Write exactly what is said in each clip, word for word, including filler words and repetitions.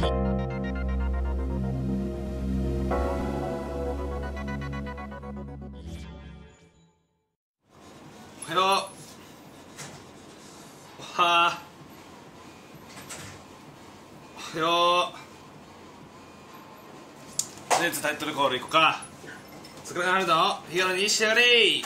日。おはよう。おはー。おはよう。とりあえずタイトルコールいこうか。スクランブルの日柄に仕上がれ。イエーイ。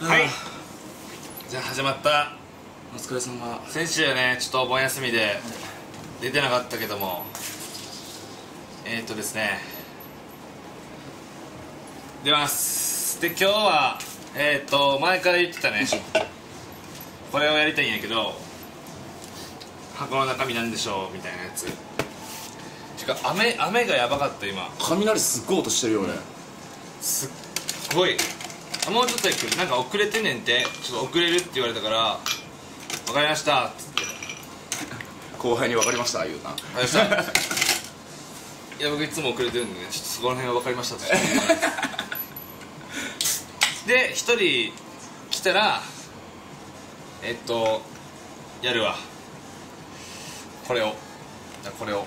はい、じゃあ始まった。お疲れ様。先週ね、ちょっとお盆休みで出てなかったけども、えーとですね出ます。で今日はえーと前から言ってたね、これをやりたいんやけど箱の中身なんでしょうみたいなやつ。てか雨、雨がやばかった今。雷すっごい音してるよ俺、うん、すっごい。もうちょっとやけどなんか遅れてんねんて。ちょっと遅れるって言われたからわかりましたっつって後輩にわかりました言うな。わかりましたいや僕いつも遅れてるんでね、ちょっとそこら辺はわかりましたとで一人来たらえっとやるわこれを。じゃこれを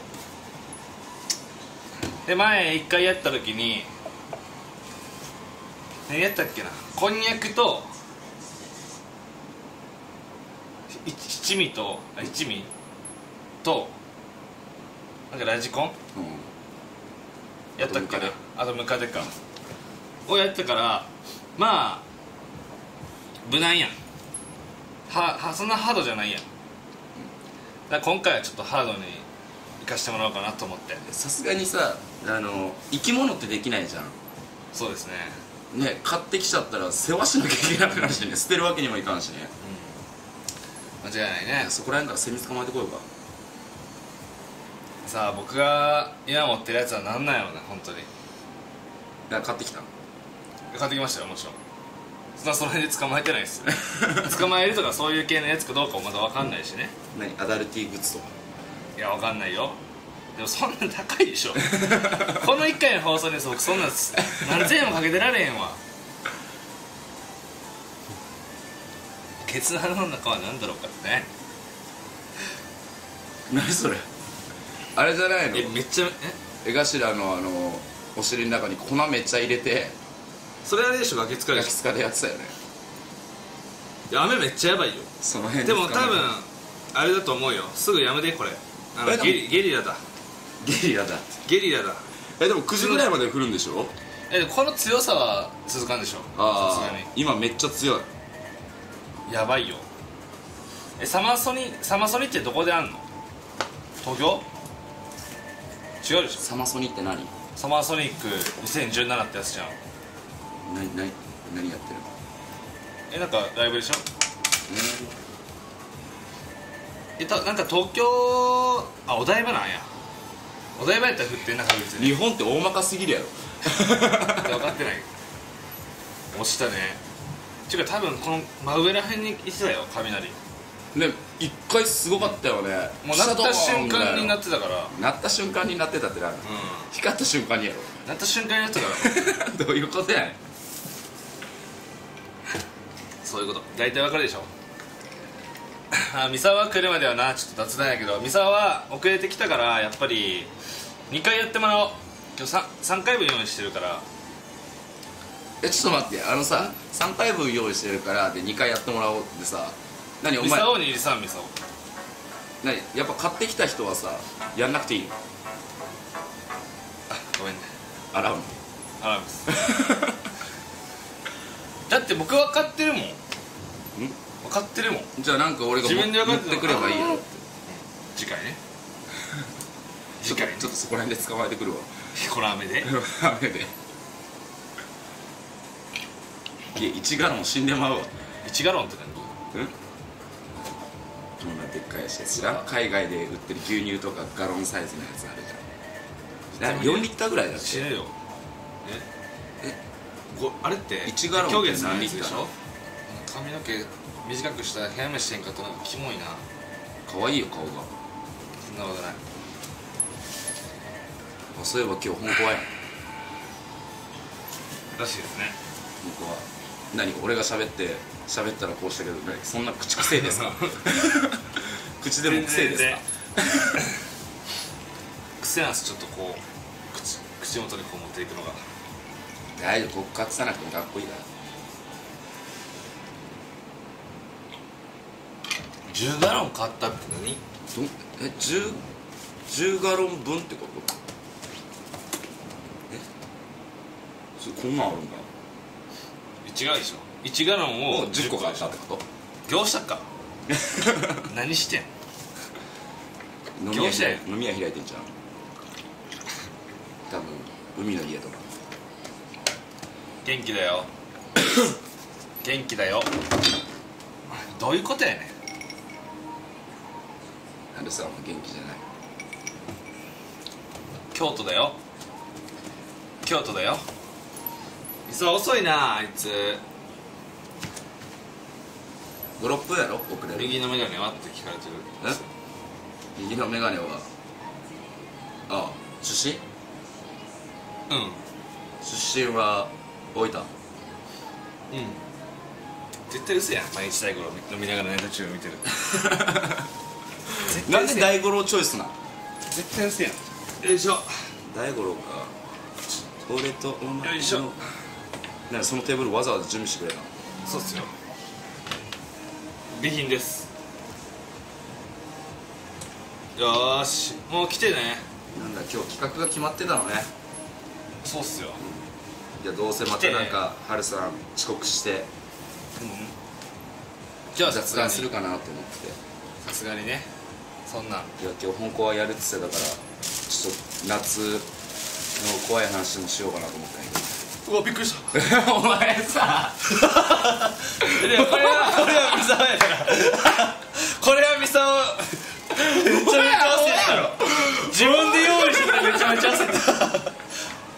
で前一回やった時に何やったっけな、こんにゃくと七味とあ一味となんかラジコン、うん、やったっけな。あとムカデかをやったから、まあ無難やん。ははそんなハードじゃないやん。だから今回はちょっとハードにいかしてもらおうかなと思って。さすがにさあの生き物ってできないじゃん。そうですねね、買ってきちゃったら世話しなきゃいけなくなるしね、捨てるわけにもいかんしね、うん、間違いないね。そこらへんからセミ捕まえてこようか。さあ僕が今持ってるやつはなんなんやろうな。本当に買ってきた買ってきましたよ、もちろん。そ, その辺で捕まえてないです捕まえるとかそういう系のやつかどうかもまだ分かんないしね、うん、何アダルティーグッズとか。いや分かんないよ。でもそんな高いでしょこのいっかいの放送で僕そんな何千円もかけてられへんわケツの穴の中は何だろうかってね。何それあれじゃないの。えめっちゃえ江頭のあのお尻の中に粉めっちゃ入れて、それあれでしょガキ使いでガキ使いでやってたよね。いや雨めっちゃやばいよその辺で。も多分あれだと思うよ。すぐやめてこれあのゲリ、ゲリラだゲリラだゲリラだ。えでもくじぐらいまで降るんでしょ。えこの強さは続かんでしょ。ああ今めっちゃ強いやばいよ。えサマソニサマソニってどこであんの。東京違うでしょ。サマソニって何。サマーソニックにせんじゅうななってやつじゃん。なな何やってるの。えなんかライブでしょ。えたなんか東京あお台場なんや。お台場やったら降ってんな確実に。日本って大まかすぎるやろ分かってない。落ちたね。ていうか多分この真上ら辺にいてたよ雷ね。一回すごかったよね、うん、もう鳴った瞬間になってたから。鳴った瞬間になってたってな、うん、光った瞬間にやろ。鳴った瞬間になってたからどういうことやねんそういうこと大体わかるでしょあ三沢来るまではなちょっと雑談やけど、三沢は遅れてきたからやっぱりにかいやってもらおう。今日 3, 3回分用意してるから。えちょっと待って、あのささんかいぶん用意してるからでにかいやってもらおうってさ何お前三沢にいるさ三沢何やっぱ買ってきた人はさやんなくていいの。あごめんねアラームアラームですだって僕は買ってるもん。ん分かってるもん。じゃあなんか俺が持ってくればいいよって。次回ね次回ねちょっとそこら辺で捕まえてくるわこの雨で雨でいやいちガロン死んでまうわ。いちガロンって何。うん、こんなでっかいやつ知らん。海外で売ってる牛乳とかガロンサイズのやつあるじゃん。よんリッターぐらいだって。知らんよ。ええ、あれっていちガロンって何リッターでしょ。髪の毛短くしたらヘアメシしてんかとなんかキモいな。可愛いよ顔が。そんなことない。あ、そういえば今日本校やんらしいですね。本校は何俺が喋って喋ったらこうしたけど、ね、そんな口癖ですか口でも癖ですか癖なんです。ちょっとこう 口, 口元にこう持っていくのが大丈夫。ここ隠さなくてもかっこいいから。じゅうガロン買ったって何。え、10, 10ガロン分ってこと。え、それこんなんあるんだ。違うでしょ。いちガロンをじゅっこ買ったってこと。業者か何してん業者や。飲み屋開いてんじゃん多分。海の家とか元気だよ元気だよどういうことやねん。春さんも元気じゃない。京都だよ京都だよ。そう、遅いなあいつ。ご、ろっぷんやろ遅れる。右のメガネはって聞かれてる。え、右のメガネはああ出身。うん出身は大分。うん絶対嘘やん。毎日大五郎飲みながらネタ中見てるなんで大五郎チョイスな。絶対薄いやん。よいしょ。大五郎か俺とお前の。よいしょ。なんかそのテーブルわざわざ準備してくれた。そうっすよ。備品です。よーしもう来てね。なんだ今日企画が決まってたのね。そうっすよ、うん、いやどうせまたなんかハルさん遅刻して、うん、じゃあ雑談するかなと思ってて。さすがにねそんな。いや今日本校はやるっつってたからちょっと夏の怖い話もしようかなと思ったんやけど。うわびっくりしたお前さいやこれはこれはミサオやからこれはミサオめっちゃめちゃ焦ったろ自分で用意してた。めちゃめちゃ焦っ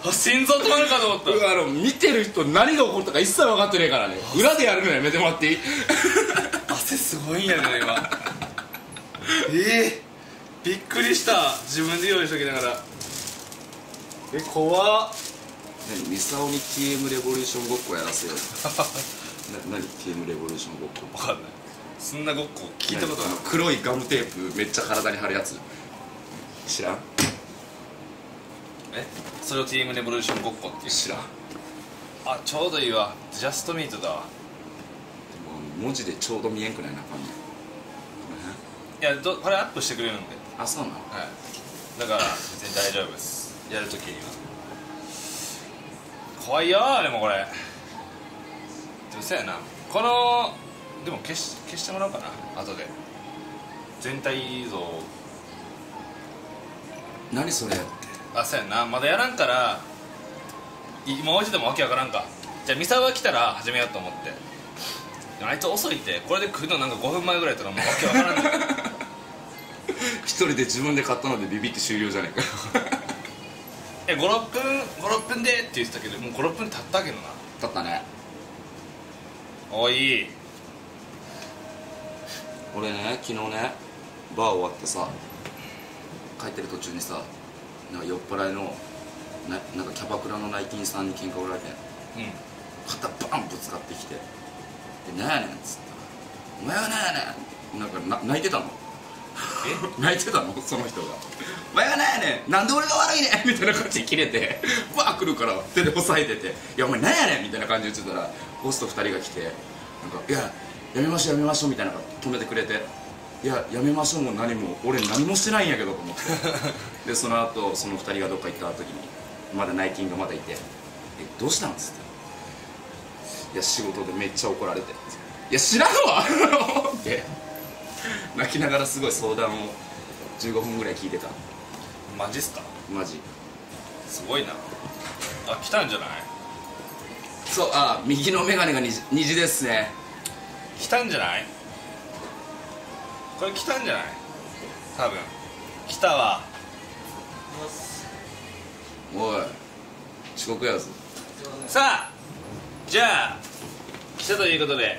たあ心臓止まるかと思った。うわあの見てる人何が起こったか一切分かってねえからね。裏でやるのやめてもらっていい汗すごいんやけど今えー、びっくりした。自分で用意しときながら。え怖っ。何ミサオに ティーエム レボリューションごっこやらせような。何 ティーエム レボリューションごっこ分かんない。そんなごっこ聞いたことない。黒いガムテープめっちゃ体に貼るやつ知らん。えそれを ティーエム レボリューションごっこって知らん。あちょうどいいわジャストミートだわ。でも文字でちょうど見えんくないな感じ。いやどこれアップしてくれるんで。あそうなの。はいだから別に大丈夫ですやるときには。怖いよー。でもこれでもそうやなこのでも消し消してもらおうかな後で全体像。何それ。あそうやなまだやらんから今おうちでもわけわからんか。じゃあミサオが来たら始めようと思って。あいつ遅いってこれで来るのなんかごふんまえぐらいとかもうわけわからんねん一人で自分で買ったのでビビって終了じゃねえかえご、ろっぷんでって言ってたけどもうご、ろっぷん経ったけどな。経ったね。おい俺ね昨日ねバー終わってさ帰ってる途中にさなんか酔っ払いのななんかキャバクラの内勤さんに喧嘩売られて、うん、肩バンぶつかってきてなんやねんっつったら「お前はなんやねん」なんか泣いてたのえ泣いてたのその人が「お前はなんやねんなんで俺が悪いねん」みたいな感じでキレてバー来るから手で押さえてて「いやお前なんやねん」みたいな感じで言ってたらホストふたりが来て「なんかいややめましょうやめましょう」みたいなの止めてくれて「いややめましょうも何も俺何もしてないんやけど」と思ってでその後そのふたりがどっか行った時にまだ内勤がまだいて「えどうしたん?」っつって。いや仕事でめっちゃ怒られて「いや知らんわ!」って泣きながらすごい相談をじゅうごふんぐらい聞いてた。マジっすか。マジすごいなあ。来たんじゃない。そうあ右のメガネが虹、虹ですね。来たんじゃない。これ来たんじゃない？多分来たわ。おい遅刻やぞ。さあじゃあ来たということで、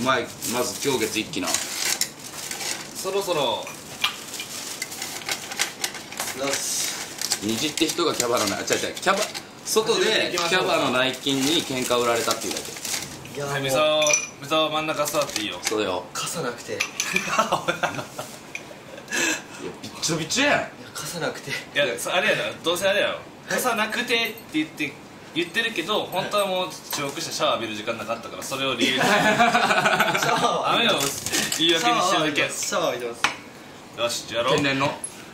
うまい、まず今日月一期な、そろそろ虹って人がキャバのない、あ、違う違う、キャバ外でキャバの内勤に喧嘩売られたっていうだけ。はい、みさお、みさお真ん中座っていいよ。そうだよ、傘なくて。いや、びっちょびちょやん。いや、傘なくて。いや、あれやな、どうせあれやろ、傘なくてって言って言ってるけど、本当はもう遅刻してシャワー浴びる時間なかったから、それを理由に雨を言い訳にしてるだけや。シャワー浴びてます。よし、じゃあやろう。天然の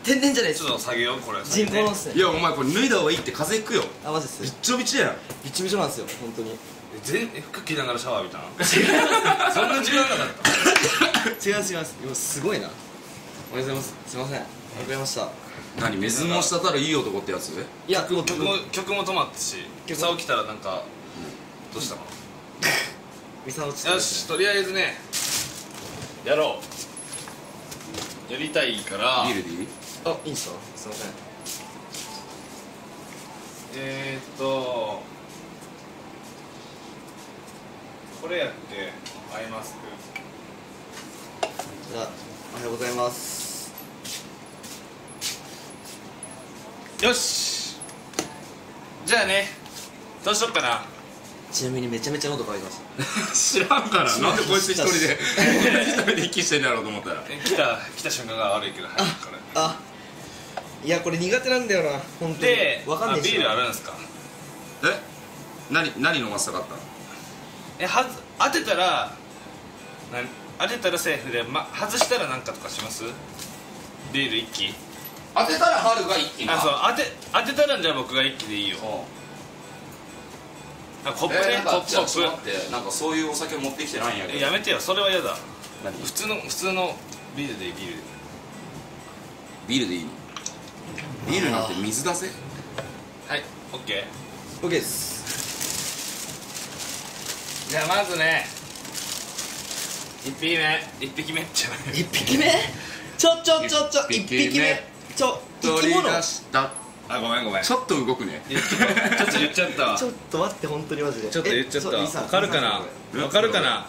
天然じゃないです。ちょっと下げよう、これ人工のっすね。いや、お前これ脱いだ方がいいって、風邪ひくよ。あ、マジっす。びっちょびちょやん。びっちょびちょなんですよ、本当に。全服着ながらシャワー浴びたの？そんな時間なかった。違う違います。すごいな。おはようございます。すみません。わかりました。何？水も滴るいい男ってやつ？いや、曲も曲も止まったし、今朝起きたらなんかどうしたの？よし、とりあえずね、やろう。やりたいから。ビールでいい？あ、いいんですか？すみません。えーっと。これやってアイマスク。じゃあ、おはようございます。よし、じゃあね、どうしよっかな。ちなみにめちゃめちゃ喉乾いてました知らんから、なんでこいつ一人で一人で息してんだろうと思ったら来た、来た瞬間が悪いけど、早くから。あ、いや、これ苦手なんだよな、本当に。で、ビールあるんですか？え、何、何飲ませたかったの？え、はず、当てたら当てたらセーフで、ま、外したら何かとかします？ビール一気。当てたら春が一気な。あ、そう、当て当てたらじゃあ僕が一気でいいよ。あ、コップね、コップコップ。なんかそういうお酒持ってきてないんやけど。やめてよ、それはやだ。普通の普通のビールでいい。ビールビールでいいの？ビールなんて水出せ。はい、オッケー。オッケーです。じゃあまずね、いっぴきめ、いっぴきめじゃない、いっぴきめ、ちょちょちょちょ、いっぴきめ、ちょ、取り出した。あ、ごめんごめん、ちょっと動くね。ちょっと言っちゃったわ。ちょっと待って、本当にマジでちょっと言っちゃったわ。わかるかな、わかるかな、わ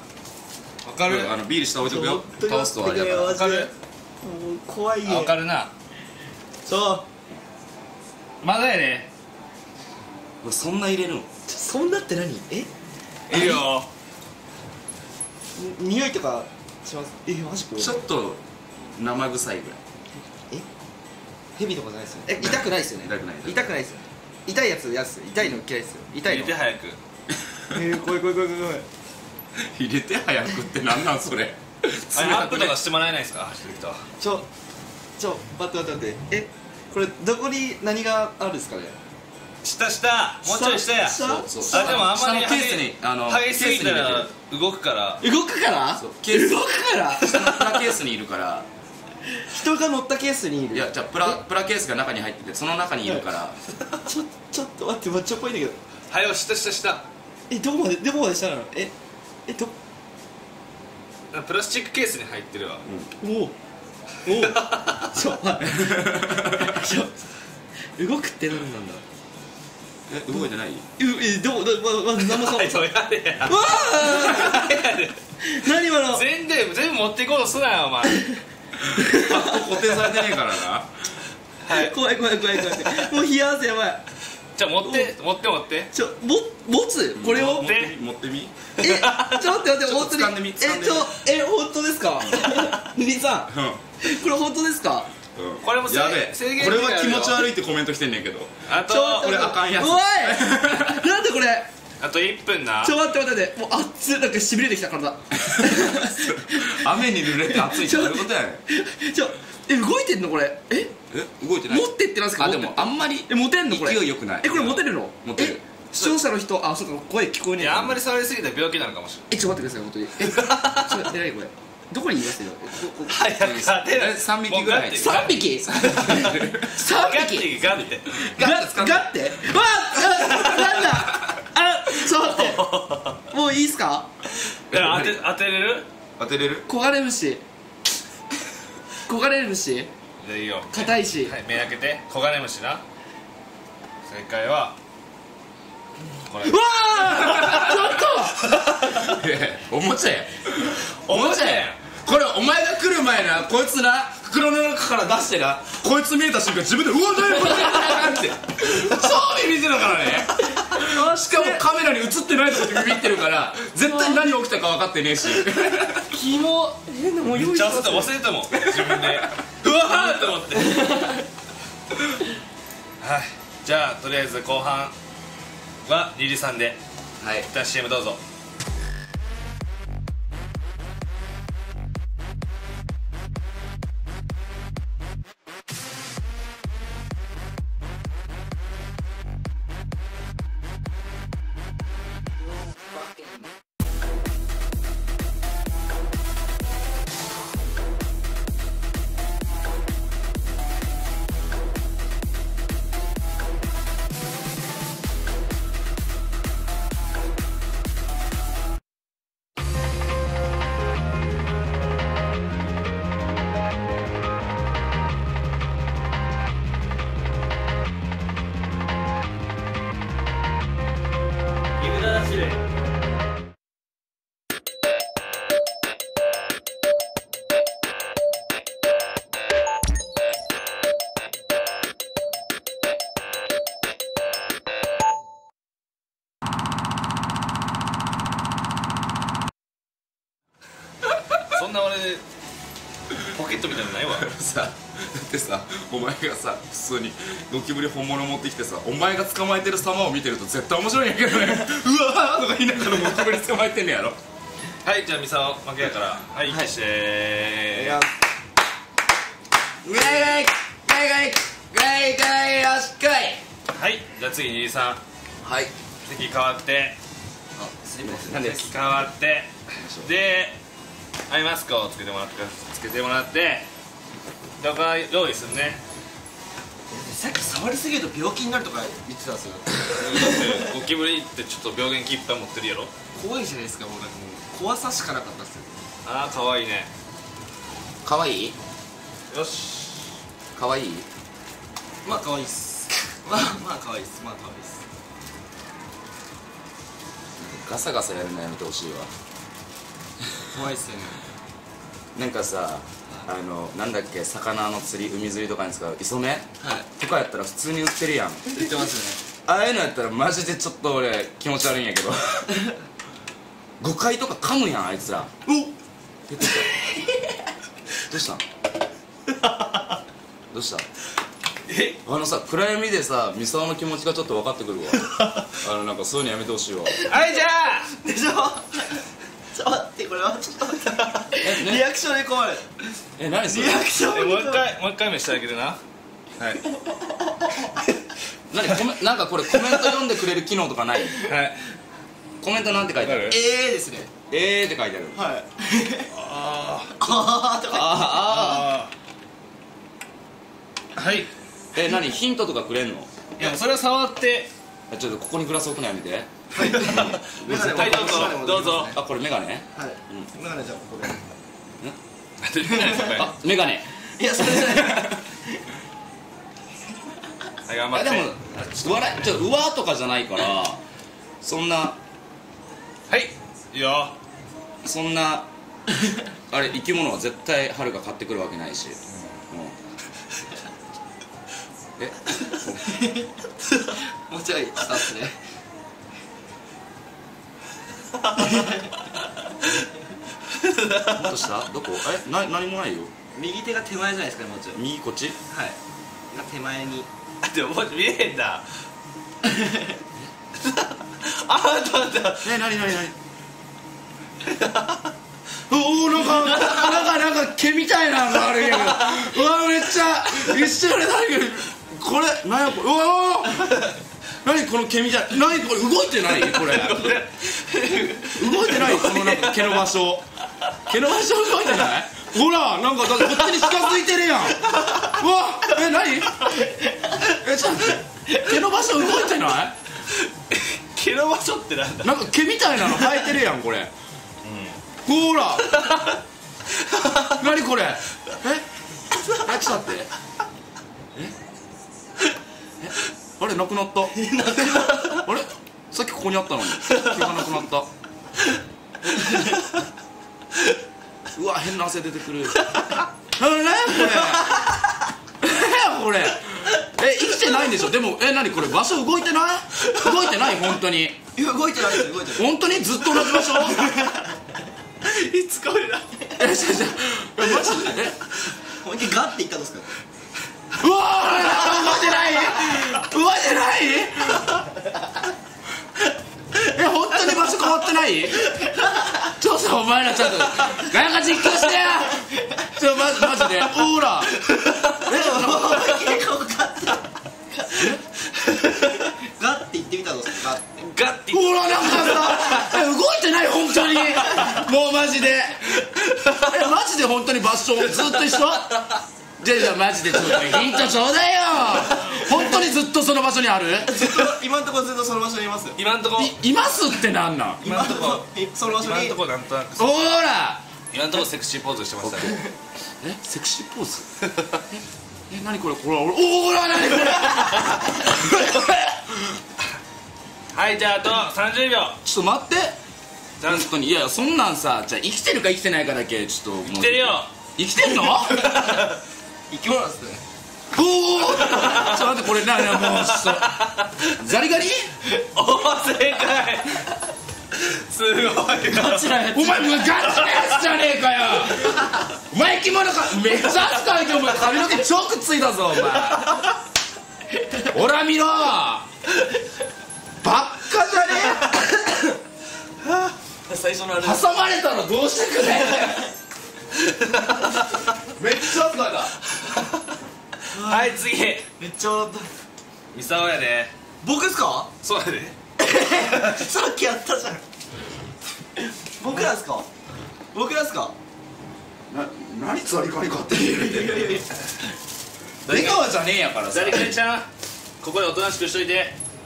かる。あのビール下置いとくよ、倒すとはあれだから。わかる、怖いよ。わかるな。そう、まだやね。そんな入れるの？そんなって何？え、いいよ。匂いとかします？え、マジか。ちょっと生臭いぐらい。え、ヘビとかじゃないですよね。え、痛くないですよね。痛くない、痛くないですよ。痛いやつやす、痛いの嫌いですよ。痛いの入れて早く。えー、怖い怖い怖い怖い。入れて早くってなんなんそれ。あれアップとかしてもらえないですか？ちょちょ、待って待って待って。え、これどこに何があるんですかね？下下、もうちょい下や。あ、でもあんまりケースに激しすぎたら動くから。動くから、動くから。下のプラケースにいるから。人が乗ったケースにいる。いや、じゃあプラケースが中に入ってて、その中にいるから。ちょちょっと待って、マッチョっぽいんだけど。はよ、下下下。え、どこまで、どこまで下なの？ええ、どプラスチックケースに入ってるわ。おおおお、ちょっと待って、動くって何なんだ。え、動いてない？え、どう、どう、ま、ま、何もそう。早いや。わあ。何今の？全然、全部持っていこうとすなよ、お前。固定されてねえからな。はい。怖い怖い怖い怖い。もう冷や汗やばい。じゃ、持って、持って持って。ちょ、も、持つ？これを？持って、持ってみ。え、ちょっと待って、本当に。掴んでみ。え、ちょ、え、本当ですか？ぬりさん。これ本当ですか？これもやべえ。これは気持ち悪いってコメント来てんねんけど。あとこれあかんやつ。おい、なんでこれ。あといっぷんな。ちょ、待って待って待って、もう熱っ、なんかしびれてきた体。雨に濡れて熱いってどういうことやねん。ちょ、え、動いてんのこれ。ええ、動いてない。持ってってなんすか？あ、でもあんまり持てんのこれ。勢いよくない？え、これ持てるの？持てる。視聴者の人、あ、そうか、声聞こえねえ。あんまり触りすぎたら病気なのかもしれない。え、ちょ、待ってください、本当に。え、ちょっと出ないこれ。どこにいますよ。早く当てない。三匹ぐらい。三匹。三匹。ガッて。ガッて。ガッて。わあ、なんだ。あ、ちょっと待って。もういいですか？当て、当てれる？当てれる？コガネムシ。焦がれるしでいいよ、硬いし、はい、目開けて、焦がれ虫な。正解はこれ。うわーちょっとおもちゃやおもちゃやこれ、お前が来る前な、こいつな、袋の中から出してな、こいつ見えた瞬間自分でうわ何これって超ビビってたからね。しかもカメラに映ってないとこでビビってるから絶対何起きたか分かってねえし、キモめっちゃ焦った忘れたもん自分でうわーって思ってはい、じゃあとりあえず後半はリリさんで、はい、一旦 シーエム どうぞ。そんな俺ポケットみたいなのないわさ、だってさ、お前がさ、普通にゴキブリ本物持ってきてさ、お前が捕まえてる様を見てると絶対面白いんやけどねうわーとか言いながらゴキブリ捕まえてんねやろはい、じゃあミサオ負けやから、はい、はい、してーいやーガイガイガイガイガイガイよしこい。はい、じゃあ次にりさん、はい、席変わって、あ、すいません、席変わってでアイマスクをつけてもらって、つけてもらってどこか用意するね。さっき触りすぎると病気になるとか言ってたんですよゴキブリってちょっと病原菌いっぱい持ってるやろ。怖いじゃないですか、もうなんか怖さしかなかったっすよ。ああ、かわいいね。かわいい、よし、かわいい、まあかわいいっすまあまあかわいいっす、まあかわいいっす。ガサガサやるのやめてほしいわ、怖いっすよね。なんかさ、あの、なんだっけ、魚の釣り、海釣りとかに使う磯目、はい、とかやったら普通に売ってるやん。売ってますよね。ああいうのやったらマジでちょっと俺気持ち悪いんやけど誤解とか噛むやんあいつら。おっ出てきたどうしたどうしたえ、あのさ、暗闇でさ、ミサオの気持ちがちょっと分かってくるわあの、なんかそういうのやめてほしいわはい、じゃあでしょちょっと待って、これはちょっと待ってリアクションで困る。え、何それリアクションで困る。もう一回、もう一回目してあげるな。はい何、なんかこれコメント読んでくれる機能とかない？はいコメントなんて書いてある？えーですね。えーって書いてある。はいあーあーとかあーあーはい。え、何ヒントとかくれんの？いや、それは触って、ちょっとここにグラス置くのやめて。はい、どうぞどうぞ。あ、これメガネ。はい、メガネじゃあここで。あ、メガネ。いや、それじゃない。はい、頑張って。でもちょっと笑い、ちょっとうわーとかじゃないから、そんな。はい。いや。そんなあれ生き物は絶対はるか買ってくるわけないし。え？もうちょいスタッフね。どうした？どこ？え、な、何もないよ。右手が手前じゃないですかね、もうちょい。右こっち？はい。が手前に。あ、でももう見えへんだ。あ、あったあった。ね、なになになに。おお、なんかなんかなんか毛みたいなのがあるんやけど。うわ、めっちゃ一瞬で何よりこれなんやこれ。うわー。何この毛みたいな、何これ動いてないこれ動いてないこのなんか毛の場所毛の場所動いてないほら、なんかだってこっちに近づいてるやんうわえ、何え、ちょっと待って、毛の場所動いてない毛の場所ってなんだ、なんか毛みたいなの生えてるやんこれ、うん、ほら何これえ来たってええあれなくなったあれさっきここにあったのに気がなくなったうわ変な汗出てくる何やこれ何やこれえ生きてないんでしょでもえ何これ場所動いてない動いてない本当にいや動いてないです動いてない本当にずっと同じ場所いつか俺らえっマジでえ本気ガッていったんですかうわ動いてない動いてないえ本当に場所変わってないちょっとお前らちゃんとガヤガヤ実況してちょマジマジでほらえっもう結構ガッてガッていってみたんですかガッてガッてほらなんかさ動いてない本当にもうマジでえマジで本当に場所ずっと一緒じゃあじゃあマジでちょっとヒントちょうだいよ本当にずっとその場所にあるずっと今んとこずっとその場所にいます今んとこいますってなんなん今んとこその場所に今んとこなんとなくほら今んとこセクシーポーズしてましたねえセクシーポーズえ何これこれ俺おおら何これはいじゃああとさんじゅうびょうちょっと待って本当にいやそんなんさじゃあ生きてるか生きてないかだけちょっと生きてるよ生きてんの生き物なんすねおおちょっと待ってこれななもうちょっとザリガニおお正解すごいガチなやつお前もうガチなやつじゃねえかよお前生き物かめっちゃ扱いでお前髪の毛チョークついたぞお前ほら見ろばっかじゃねえ最初のあれ挟まれたらどうしてくれめっちゃ扱いだはい次めっちゃ笑ったミサオやで僕ですかそうやでさっきやったじゃん僕らですか僕らですかな、何ザリガニ買ってる出川じゃねえやからさザリガニちゃんここでおとなしくしといて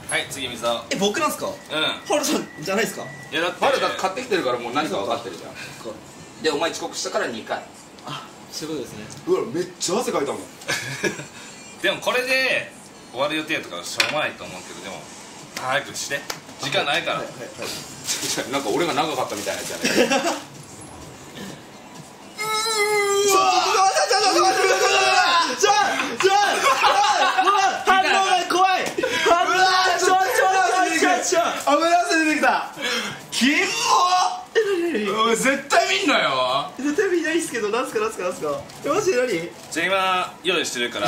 はい次ミサオえ、僕なんすかうんハルさんじゃないですかいやだってハルだって買ってきてるからもう何か分かってるじゃんで、お前遅刻したからにかいあ、そういうことですねうわ、めっちゃ汗かいたもんでもこれで終わる予定とかしょうがないと思うけどでも早くして時間ないから、はいはいはい、なんか俺が長かったみたいなやつやねうわ絶対見んなよ絶対見ないっすけどなんすかなんすかなんすかえマジで何じゃあ今用意してるから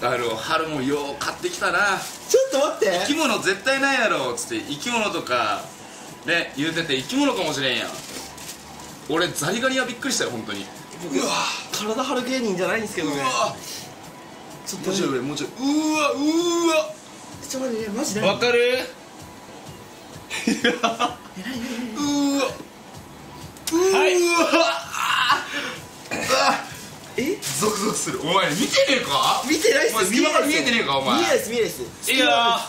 あの春もよう買ってきたなちょっと待って生き物絶対ないやろっつって生き物とかね言うてて生き物かもしれんやん俺ザリガニはびっくりしたよ本当にうわ体張る芸人じゃないんですけどねうわちょっともうちょい上もうちょいうわうわちょっと待ってマジでわかるうわうーわえゾクゾクするお前見てねえか見てないっす隙間から見えてねえかお前見えないっす見えないっすいや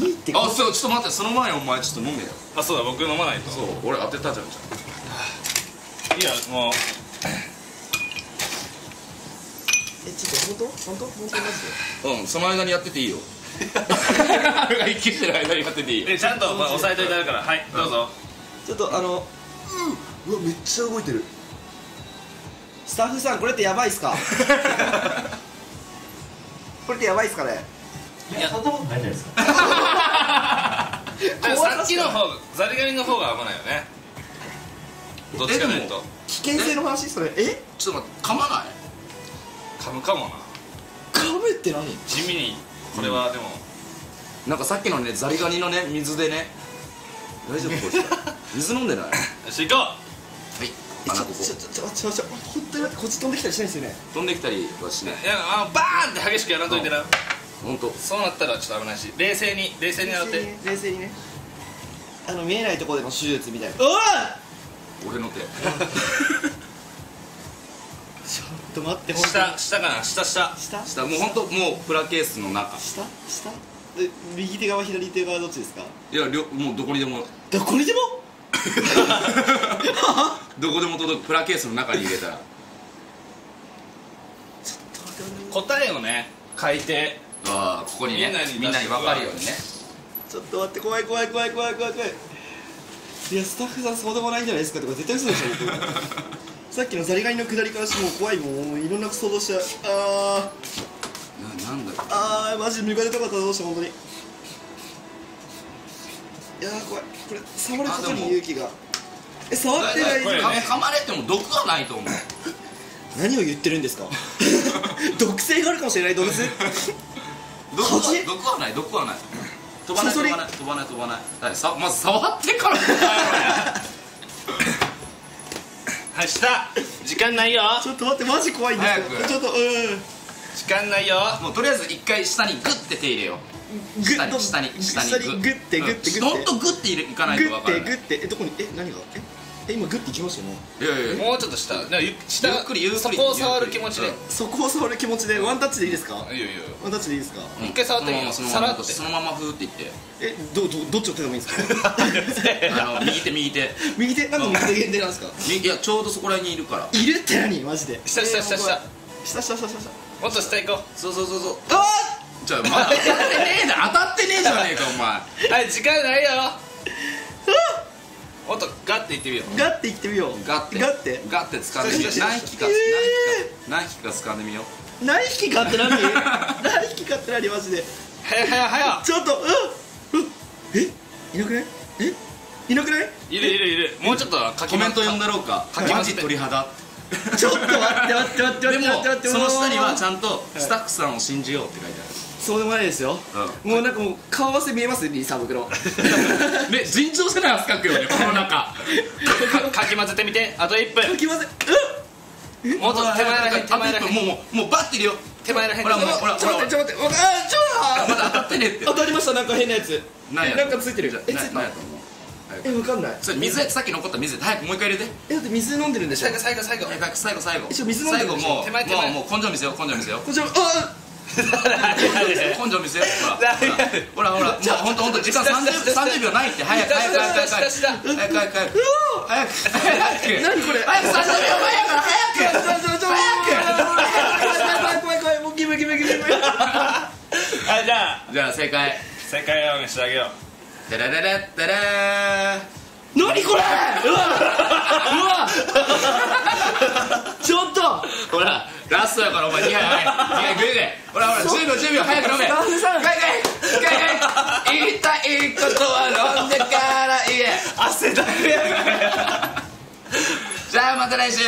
いいってあそうちょっと待ってその前にお前ちょっと飲めよあそうだ僕飲まないとそう俺当てたじゃんじゃんいやもうえちょっとホントホントホントにマジでうんその間にやってていいよ俺が一気してる間にやってていいよちゃんと押さえといてあるからはいどうぞちょっとあのうわめっちゃ動いてるスタッフさんこれってヤバいっすかこれってヤバいっすかねいやそんなことないじゃないですかさっきの方ザリガニの方が危ないよねどっちかないと危険性の話それえちょっと待って噛まない噛むかもな噛むって何地味にこれはでもなんかさっきのねザリガニのね水でね大丈夫これ水飲んでないよし行こうはいあなここちょちょちょちょちょ本当に待ってこっち飛んできたりしないですよね飛んできたりはしないいやあのバーンって激しくやらんといてな本当そうなったらちょっと危ないし冷静に冷静にやって冷静にねあの見えないところでの手術みたいなおい俺の手ちょっと待って下下かな下下下下もう本当もうプラケースの中下下右手側左手側どっちですかいやもうどこにでもどこにでもどこでも届くプラケースの中に入れたら答えをね書いて、ああここにねみんなに分かるようにね。ちょっと待って、怖い怖い怖い怖い怖い怖い。いやスタッフさんそうでもないんじゃないですかとか絶対嘘でしょさっきのザリガニの下りからしてもう怖い、もういろんな想像しちゃう。あーな、なんだろう、あーマジで抜かれたかったらどうしても本当に。いやー怖い、これ触ることに勇気が。え、触ってないで、ね、噛まれても毒はないと思う何を言ってるんですか毒性があるかもしれない動物毒は、毒はない、毒はない飛ばない、飛ばない、飛ばない、飛ばない。さ、まず触ってから答えろねはい、した時間ないよ。ちょっと待って、マジ怖いんですよ。ちょっと、うん、時間ないよ。もうとりあえず一回下にグッて手入れよう。下に下に下にグッてグッてグッて、ほんとグッていかないと分からない。グッてグッて、え、どこに、え、何が、え、今グッていきましたよね。いやいやもうちょっと下、下ゆっくりゆっくり、そこを触る気持ちで、そこを触る気持ちでワンタッチでいいですか。いやいやワンタッチでいいですか。一回触ってみよう、さらっとそのままふーっていって。え、どっちを手でもいいんですか。右手右手右手、なんか右手限定なんですか。いやちょうどそこら辺にいるから。いるって何マジで。下下下下下下下下、もっと下行こう。そうそうそうそう。ああちょ、まだ当たってねえな、当たってねえじゃねえかお前。はい、時間ないよ。おっと、ガッていってみよう。ガッていってみよう。ガッてガッてガッて掴んでみよう。何匹か何匹か掴んでみよう。何匹かって何、何匹かって何マジで。早早早、ちょっと、うんうん、え、いなくない、え、いなくない。いるいるいる。もうちょっとコメント読んだろうか。マジ鳥肌。ちょっと待って待って待って待って待って待って。でもその下にはちゃんとスタッフさんを信じようって書いてある。そうでもないですよ。もうなんかもう顔合わせ見えますリーさん、僕のね、尋常じゃない汗かくよね、この中。かき混ぜてみて、あといっぷん。かき混ぜ、うん、もっと手前らへん、手前らへん、もうもうバッて入れよ、手前らへん。ほらほらほら、ちょっと待って、ちょっと待って、あー、ちょっとまだ当たってねって。当たりました。なんか変なやつ、なんかついてるじゃん。え、ついてない。え、わかんない。それ水、さっき残った水、早くもう一回入れて。え、だって水飲んでるんでしょ。最後最後最後最後最後最後最後最後、もう手前手前、もう根性見せよ、根性見せよ、根性、あー根性見せよ。ほらほらほら、もうほんとほんと時間さんじゅうびょうないって。早く早く早く早く早く早く早く早く早く何これ。早くさんじゅうびょうまえやから早く早く早く怖い怖い怖い怖い、もうギブギブギブギブ。はい、じゃあじゃあ正解、正解を見せてあげよう。テレレレッテレー。何これ、うわうわちょっとほらラストやからお前にはいはいグーで、ほらほらじゅうびょうじゅうびょう早く飲め。ガイガイガイガイ、言いたいことは飲んでから言え。汗だくやから。じゃあまた来週。